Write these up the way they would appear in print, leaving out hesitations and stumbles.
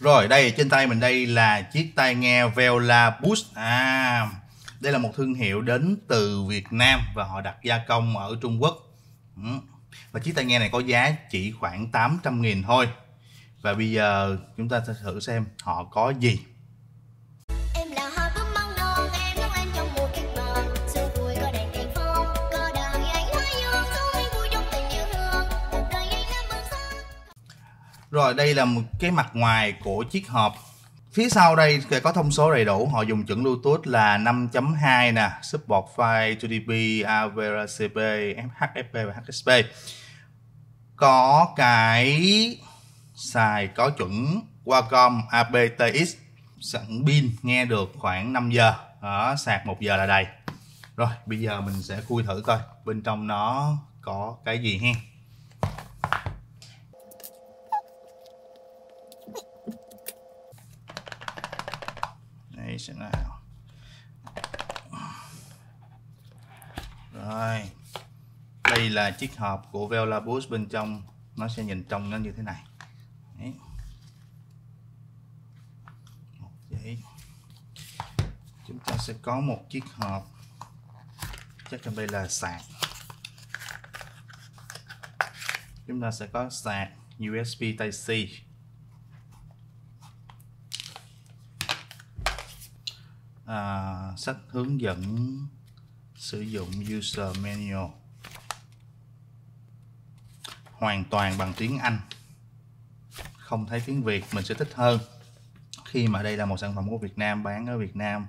Rồi đây trên tay mình đây là chiếc tai nghe Velasboost. Đây là một thương hiệu đến từ Việt Nam và họ đặt gia công ở Trung Quốc. Và chiếc tai nghe này có giá chỉ khoảng 800.000 thôi. Và bây giờ chúng ta sẽ thử xem họ có gì. Rồi đây là một cái mặt ngoài của chiếc hộp. Phía sau đây có thông số đầy đủ. Họ dùng chuẩn Bluetooth là 5.2 nè, support file 2DB, AVRCP, HFP và HSP. Có cái xài có chuẩn Qualcomm aptx, sẵn pin nghe được khoảng 5 giờ. Đó, sạc 1 giờ là đầy. Rồi bây giờ mình sẽ khui thử coi bên trong nó có cái gì ha. Nào. Rồi. Đây là chiếc hộp của Velasboost, bên trong nó sẽ nhìn trông nó như thế này. Đấy. Chúng ta sẽ có một chiếc hộp, chắc trong đây là sạc. Chúng ta sẽ có sạc USB Type-C. Sách hướng dẫn sử dụng user manual hoàn toàn bằng tiếng Anh, không thấy tiếng Việt mình sẽ thích hơn, khi mà đây là một sản phẩm của Việt Nam, bán ở Việt Nam,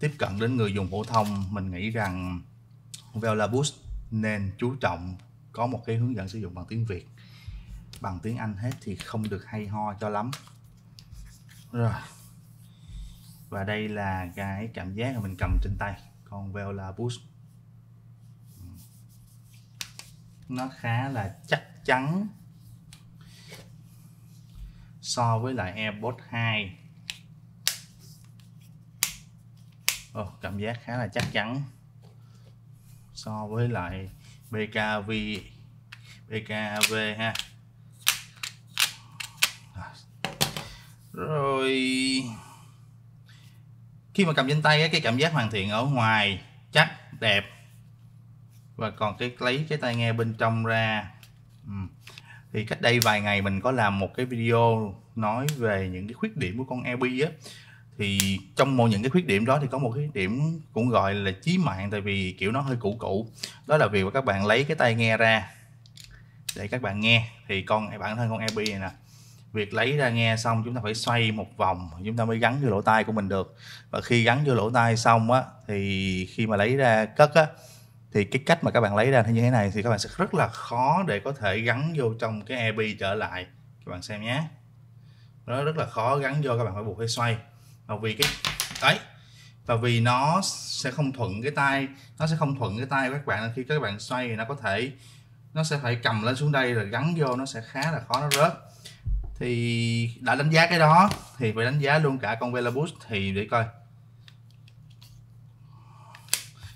tiếp cận đến người dùng phổ thông. Mình nghĩ rằng Velasboost nên chú trọng có một cái hướng dẫn sử dụng bằng tiếng Việt, bằng tiếng Anh hết thì không được hay ho cho lắm. Rồi. Và đây là cái cảm giác mà mình cầm trên tay con Velasboost. Nó khá là chắc chắn so với lại AirPods 2. Cảm giác khá là chắc chắn so với lại BKAV ha. Rồi khi mà cầm trên tay ấy, cái cảm giác hoàn thiện ở ngoài, chắc, đẹp. Và còn cái lấy cái tai nghe bên trong ra, thì cách đây vài ngày mình có làm một cái video nói về những cái khuyết điểm của con AirB á. Thì trong một những cái khuyết điểm đó thì có một cái điểm cũng gọi là chí mạng, tại vì kiểu nó hơi cũ. Đó là việc mà các bạn lấy cái tai nghe ra để các bạn nghe, thì bản thân con AirB này nè, việc lấy ra nghe xong chúng ta phải xoay một vòng chúng ta mới gắn vô lỗ tai của mình được. Và khi gắn vô lỗ tai xong á, thì khi mà lấy ra cất á, thì cái cách mà các bạn lấy ra như thế này thì các bạn sẽ rất là khó để có thể gắn vô trong cái AirB trở lại. Các bạn xem nhé, nó rất là khó gắn vô, các bạn phải buộc phải xoay. Và vì cái đấy, và vì nó sẽ không thuận cái tay, nó sẽ không thuận cái tay của các bạn. Khi các bạn xoay thì nó sẽ phải cầm lên xuống đây rồi gắn vô, nó sẽ khá là khó, nó rớt. Thì đã đánh giá cái đó thì phải đánh giá luôn cả con Velasboost. Thì để coi,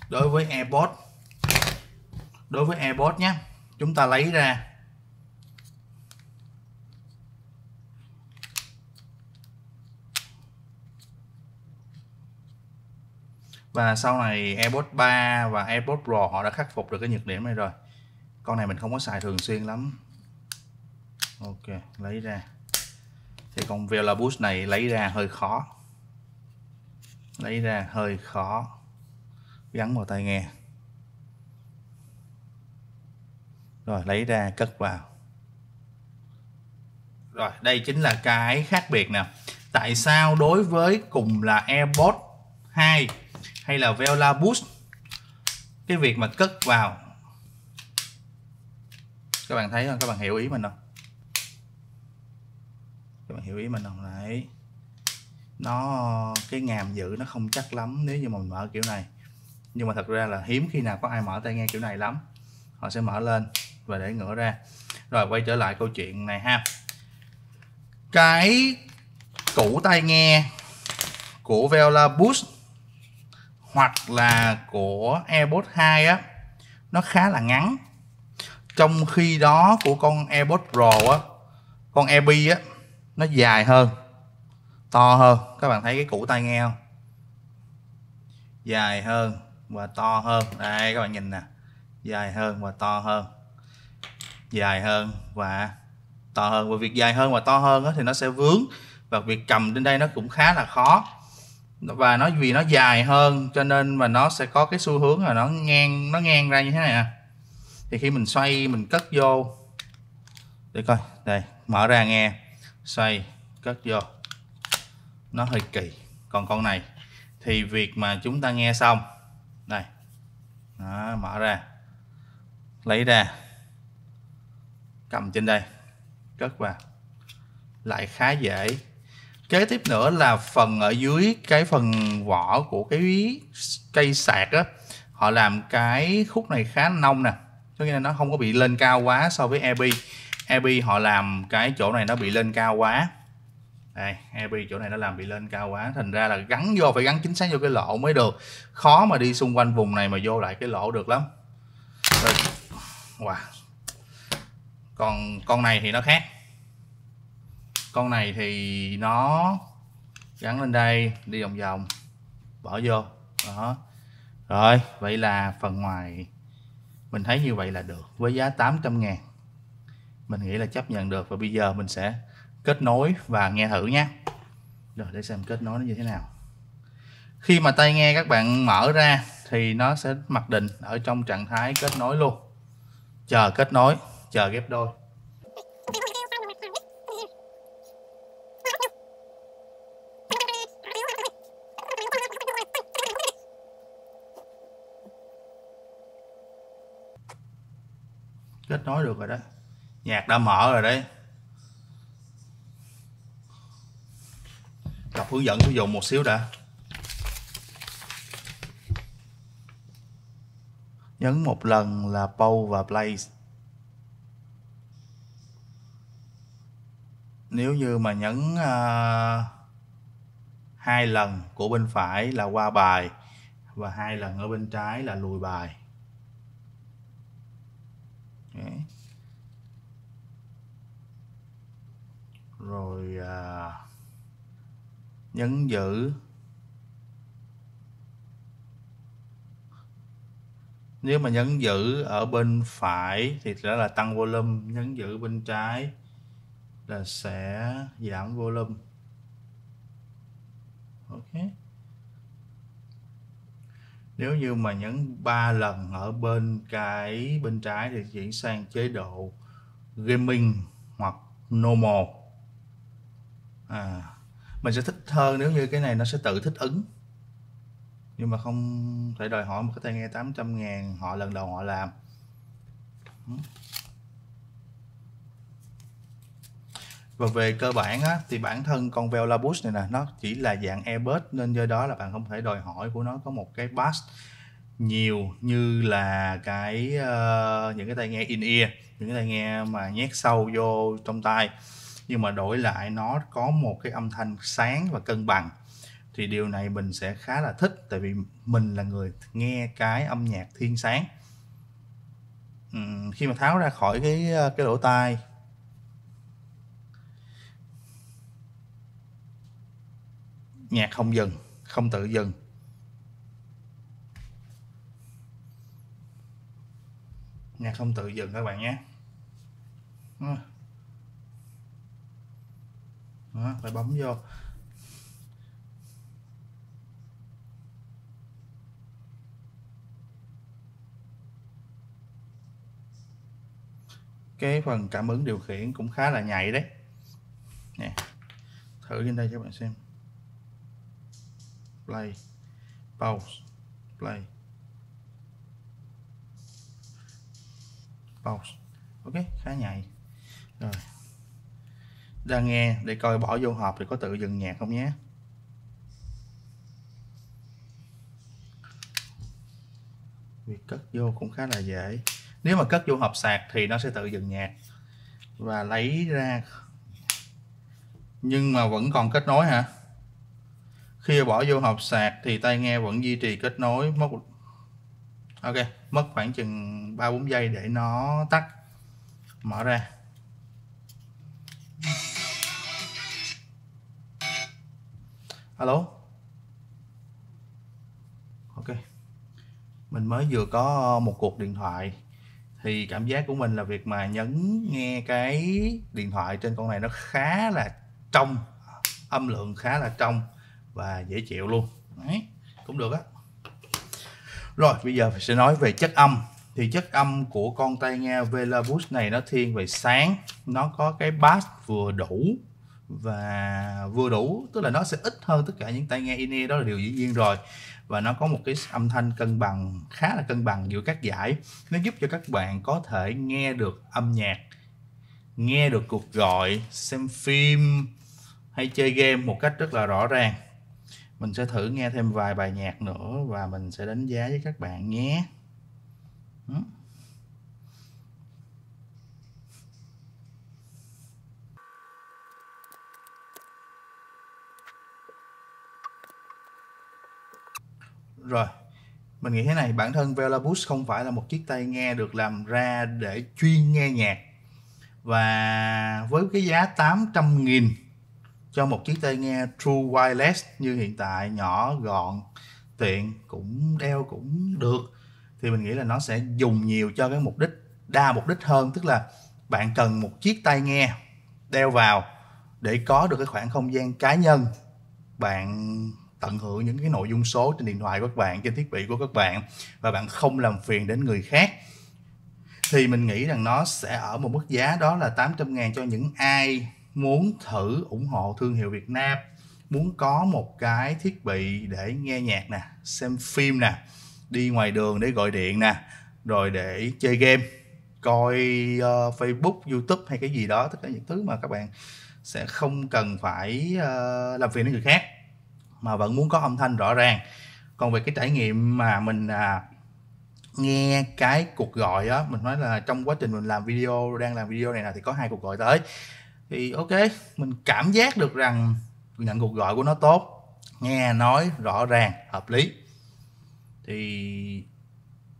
đối với AirPods nhé, chúng ta lấy ra và sau này AirPods 3 và AirPods Pro họ đã khắc phục được cái nhược điểm này rồi. Con này mình không có xài thường xuyên lắm. Ok, lấy ra thì con Velasboost này lấy ra hơi khó, gắn vào tai nghe rồi lấy ra cất vào. Rồi đây chính là cái khác biệt nè. Tại sao đối với cùng là AirPods 2 hay là Velasboost, cái việc mà cất vào, các bạn thấy không, các bạn hiểu ý mình không? Đấy, nó cái ngàm giữ nó không chắc lắm nếu như mình mở kiểu này. Nhưng mà thật ra là hiếm khi nào có ai mở tai nghe kiểu này lắm, họ sẽ mở lên và để ngửa ra. Rồi quay trở lại câu chuyện này ha, cái củ tai nghe của Velasboost hoặc là của AirPods 2 á, nó khá là ngắn. Trong khi đó của con AirPods Pro á, con AirB á, nó dài hơn. to hơn. Các bạn thấy cái củ tai nghe không? Dài hơn và to hơn. Đây các bạn nhìn nè, dài hơn và to hơn, dài hơn và to hơn. Và việc dài hơn và to hơn thì nó sẽ vướng, và việc cầm đến đây nó cũng khá là khó. Và nó vì nó dài hơn cho nên mà nó sẽ có cái xu hướng là nó ngang ra như thế này à. Thì khi mình xoay mình cất vô, để coi, đây mở ra nghe, xoay cất vô, nó hơi kỳ. Còn con này thì việc mà chúng ta nghe xong đây, đó, mở ra, lấy ra, cầm trên đây, cất vào, lại khá dễ. Kế tiếp nữa là phần ở dưới cái phần vỏ của cái cây sạc á, họ làm cái khúc này khá nông nè, cho nên nó không có bị lên cao quá so với AirB. AirB họ làm cái chỗ này nó bị lên cao quá. Đây, AirB chỗ này nó làm bị lên cao quá, thành ra là gắn vô phải gắn chính xác vô cái lỗ mới được. Khó mà đi xung quanh vùng này mà vô lại cái lỗ được lắm. Rồi. Wow. Còn con này thì nó khác. Con này thì nó gắn lên đây, đi vòng vòng, bỏ vô. Đó. Rồi, vậy là phần ngoài mình thấy như vậy là được. Với giá 800.000 mình nghĩ là chấp nhận được. Và bây giờ mình sẽ kết nối và nghe thử nhé. Rồi để xem kết nối nó như thế nào. Khi mà tai nghe các bạn mở ra thì nó sẽ mặc định ở trong trạng thái kết nối luôn. Chờ kết nối, chờ ghép đôi. Kết nối được rồi đó. Nhạc đã mở rồi đấy. Đọc hướng dẫn sử dụng một xíu đã. Nhấn một lần là pause và play. Nếu như mà nhấn 2 lần của bên phải là qua bài, và 2 lần ở bên trái là lùi bài. Đấy. Rồi nhấn giữ. Nếu mà nhấn giữ ở bên phải thì sẽ là tăng volume, nhấn giữ bên trái là sẽ giảm volume. Ok. Nếu như mà nhấn 3 lần ở bên trái thì chuyển sang chế độ gaming hoặc normal. Mình sẽ thích hơn nếu như cái này nó sẽ tự thích ứng. Nhưng mà không thể đòi hỏi một cái tai nghe 800.000 họ lần đầu họ làm. Và về cơ bản á, thì bản thân con Velasboost này nè, nó chỉ là dạng AirPods, nên do đó là bạn không thể đòi hỏi của nó có một cái bass nhiều như là cái những cái tai nghe in ear, những cái tai nghe mà nhét sâu vô trong tai. Nhưng mà đổi lại nó có một cái âm thanh sáng và cân bằng. Thì điều này mình sẽ khá là thích, tại vì mình là người nghe cái âm nhạc thiên sáng. Khi mà tháo ra khỏi cái lỗ tai, nhạc không dừng, không tự dừng. Nhạc không tự dừng các bạn nhé. Đó, phải bấm vô. Cái phần cảm ứng điều khiển cũng khá là nhạy đấy nè. Thử lên đây cho bạn xem. Play, pause, play, pause. Ok, khá nhạy. Rồi đang nghe để coi bỏ vô hộp thì có tự dừng nhạc không nhé. Việc cất vô cũng khá là dễ. Nếu mà cất vô hộp sạc thì nó sẽ tự dừng nhạc. Và lấy ra nhưng mà vẫn còn kết nối hả? Khi bỏ vô hộp sạc thì tai nghe vẫn duy trì kết nối. Ok, mất khoảng chừng 3-4 giây để nó tắt. Mở ra. Alo. Ok. Mình mới vừa có một cuộc điện thoại. Thì cảm giác của mình là việc mà nhấn nghe cái điện thoại trên con này nó khá là trong. Âm lượng khá là trong và dễ chịu luôn. Đấy, cũng được á. Rồi, bây giờ sẽ nói về chất âm. Thì chất âm của con tai nghe Velasboost này nó thiên về sáng. Nó có cái bass vừa đủ. Và vừa đủ, tức là nó sẽ ít hơn tất cả những tai nghe in-ear, đó là điều dĩ nhiên rồi. Và nó có một cái âm thanh cân bằng, khá là cân bằng giữa các dải. Nó giúp cho các bạn có thể nghe được âm nhạc, nghe được cuộc gọi, xem phim hay chơi game một cách rất là rõ ràng. Mình sẽ thử nghe thêm vài bài nhạc nữa và mình sẽ đánh giá với các bạn nhé. Rồi, mình nghĩ thế này, bản thân Velasboost không phải là một chiếc tai nghe được làm ra để chuyên nghe nhạc. Và với cái giá 800.000 cho một chiếc tai nghe True Wireless như hiện tại, nhỏ, gọn, tiện, cũng đeo cũng được, thì mình nghĩ là nó sẽ dùng nhiều cho cái mục đích, đa mục đích hơn. Tức là bạn cần một chiếc tai nghe đeo vào để có được cái khoảng không gian cá nhân, bạn tận hưởng những cái nội dung số trên điện thoại của các bạn, trên thiết bị của các bạn, và bạn không làm phiền đến người khác. Thì mình nghĩ rằng nó sẽ ở một mức giá đó là 800.000 cho những ai muốn thử ủng hộ thương hiệu Việt Nam, muốn có một cái thiết bị để nghe nhạc nè, xem phim nè, đi ngoài đường để gọi điện nè, rồi để chơi game, coi Facebook, YouTube hay cái gì đó, tất cả những thứ mà các bạn sẽ không cần phải làm phiền đến người khác mà vẫn muốn có âm thanh rõ ràng. Còn về cái trải nghiệm mà mình nghe cái cuộc gọi á, mình nói là trong quá trình mình làm video, đang làm video này là thì có 2 cuộc gọi tới. Thì ok, mình cảm giác được rằng nhận cuộc gọi của nó tốt, nghe nói rõ ràng, hợp lý. Thì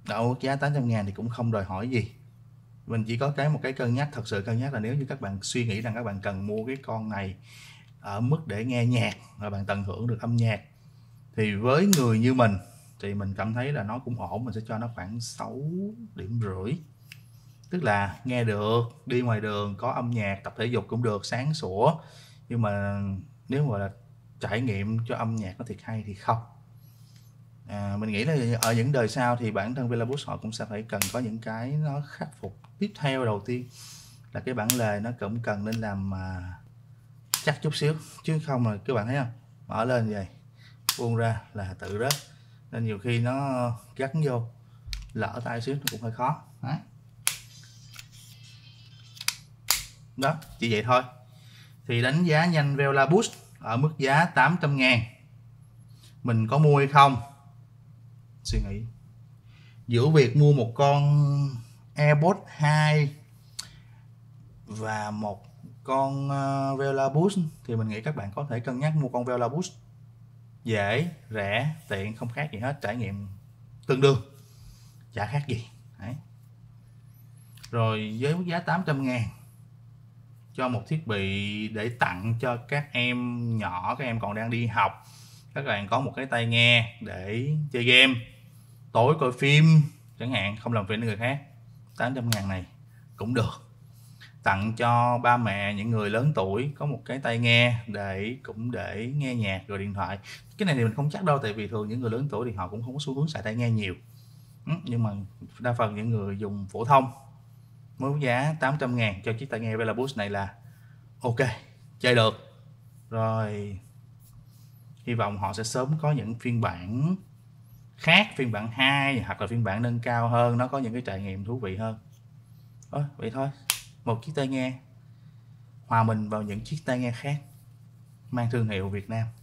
đậu giá 800.000 thì cũng không đòi hỏi gì. Mình chỉ có một cái cân nhắc, thật sự cân nhắc là nếu như các bạn suy nghĩ rằng các bạn cần mua cái con này ở mức để nghe nhạc và bạn tận hưởng được âm nhạc, thì với người như mình thì mình cảm thấy là nó cũng ổn. Mình sẽ cho nó khoảng 6,5. Tức là nghe được, đi ngoài đường, có âm nhạc, tập thể dục cũng được, sáng sủa. Nhưng mà nếu mà là trải nghiệm cho âm nhạc nó thiệt hay thì không. Mình nghĩ là ở những đời sau thì bản thân Velasboost họ cũng sẽ phải cần có những cái nó khắc phục. Tiếp theo đầu tiên là cái bản lề nó cũng cần nên làm chắc chút xíu, chứ không là các bạn thấy không, mở lên như vậy buông ra là tự rớt, nên nhiều khi nó gắn vô lỡ tay xíu nó cũng hơi khó. Đấy. Đó, chỉ vậy thôi. Thì đánh giá nhanh Velasboost ở mức giá 800.000. Mình có mua hay không? Suy nghĩ. Giữa việc mua một con AirPods 2 và một con Velasboost thì mình nghĩ các bạn có thể cân nhắc mua con Velasboost, dễ, rẻ, tiện, không khác gì hết, trải nghiệm tương đương, chả khác gì. Đấy. Rồi với mức giá 800.000 cho một thiết bị để tặng cho các em nhỏ, các em còn đang đi học, các bạn có một cái tai nghe để chơi game, tối coi phim chẳng hạn, không làm phiền đến người khác, 800.000 này cũng được. Tặng cho ba mẹ, những người lớn tuổi, có một cái tai nghe để cũng để nghe nhạc rồi điện thoại. Cái này thì mình không chắc đâu, tại vì thường những người lớn tuổi thì họ cũng không có xu hướng xài tai nghe nhiều. Nhưng mà đa phần những người dùng phổ thông, mức giá 800.000 cho chiếc tai nghe Velasboost này là ok, chơi được. Rồi hy vọng họ sẽ sớm có những phiên bản khác, phiên bản 2 hoặc là phiên bản nâng cao hơn, nó có những cái trải nghiệm thú vị hơn. Vậy thôi. Một chiếc tai nghe hòa mình vào những chiếc tai nghe khác mang thương hiệu Việt Nam.